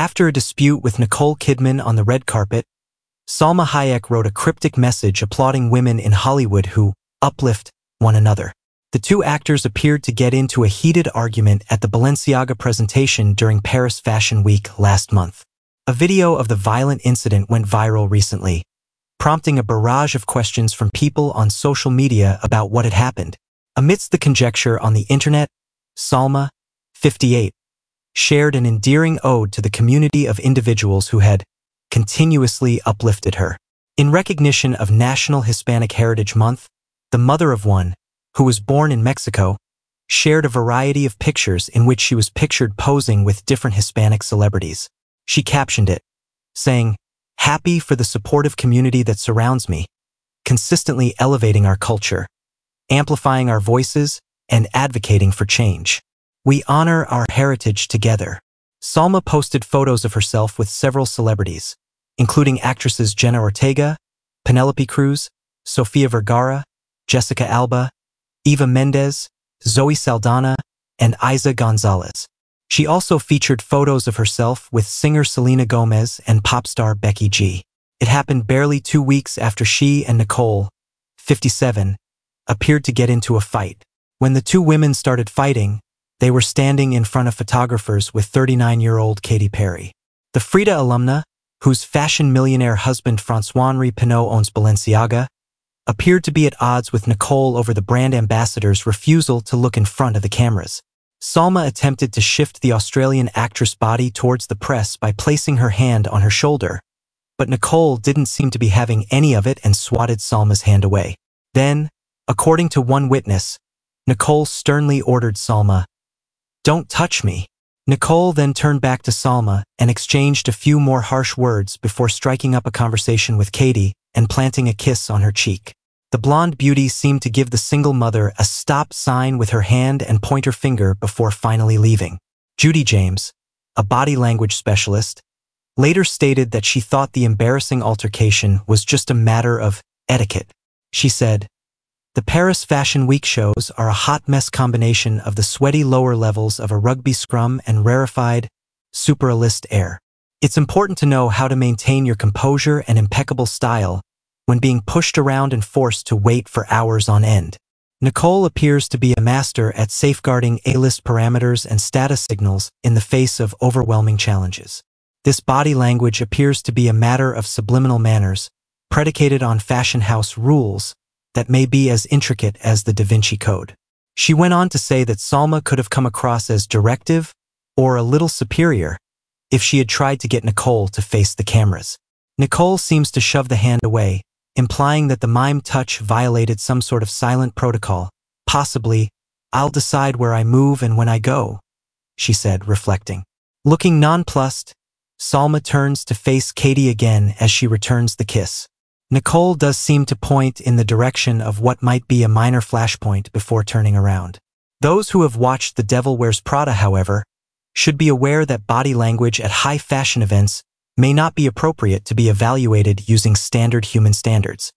After a dispute with Nicole Kidman on the red carpet, Salma Hayek wrote a cryptic message applauding women in Hollywood who uplift one another. The two actors appeared to get into a heated argument at the Balenciaga presentation during Paris Fashion Week last month. A video of the violent incident went viral recently, prompting a barrage of questions from people on social media about what had happened. Amidst the conjecture on the internet, Salma, 58, shared an endearing ode to the community of individuals who had continuously uplifted her. In recognition of National Hispanic Heritage Month, the mother of one, who was born in Mexico, shared a variety of pictures in which she was pictured posing with different Hispanic celebrities. She captioned it, saying, "Happy for the supportive community that surrounds me, consistently elevating our culture, amplifying our voices, and advocating for change. We honor our heritage together." Salma posted photos of herself with several celebrities, including actresses Jenna Ortega, Penélope Cruz, Sofia Vergara, Jessica Alba, Eva Mendez, Zoe Saldaña, and Isa Gonzalez. She also featured photos of herself with singer Selena Gomez and pop star Becky G. It happened barely 2 weeks after she and Nicole, 57, appeared to get into a fight. When the two women started fighting, they were standing in front of photographers with 39-year-old Katy Perry. The Frida alumna, whose fashion millionaire husband Francois-Henri Pinault owns Balenciaga, appeared to be at odds with Nicole over the brand ambassador's refusal to look in front of the cameras. Salma attempted to shift the Australian actress' body towards the press by placing her hand on her shoulder, but Nicole didn't seem to be having any of it and swatted Salma's hand away. Then, according to one witness, Nicole sternly ordered Salma, "Don't touch me." Nicole then turned back to Salma and exchanged a few more harsh words before striking up a conversation with Katy and planting a kiss on her cheek. The blonde beauty seemed to give the single mother a stop sign with her hand and pointer finger before finally leaving. Judy James, a body language specialist, later stated that she thought the embarrassing altercation was just a matter of etiquette. She said, "The Paris Fashion Week shows are a hot mess combination of the sweaty lower levels of a rugby scrum and rarefied, surrealist air. It's important to know how to maintain your composure and impeccable style when being pushed around and forced to wait for hours on end." Nicole appears to be a master at safeguarding A-list parameters and status signals in the face of overwhelming challenges. This body language appears to be a matter of subliminal manners, predicated on fashion house rules that may be as intricate as the Da Vinci Code. She went on to say that Salma could have come across as directive or a little superior if she had tried to get Nicole to face the cameras. Nicole seems to shove the hand away, implying that the mime touch violated some sort of silent protocol, possibly, "I'll decide where I move and when I go," she said, reflecting. Looking nonplussed, Salma turns to face Katy again as she returns the kiss. Nicole does seem to point in the direction of what might be a minor flashpoint before turning around. Those who have watched The Devil Wears Prada, however, should be aware that body language at high fashion events may not be appropriate to be evaluated using standard human standards.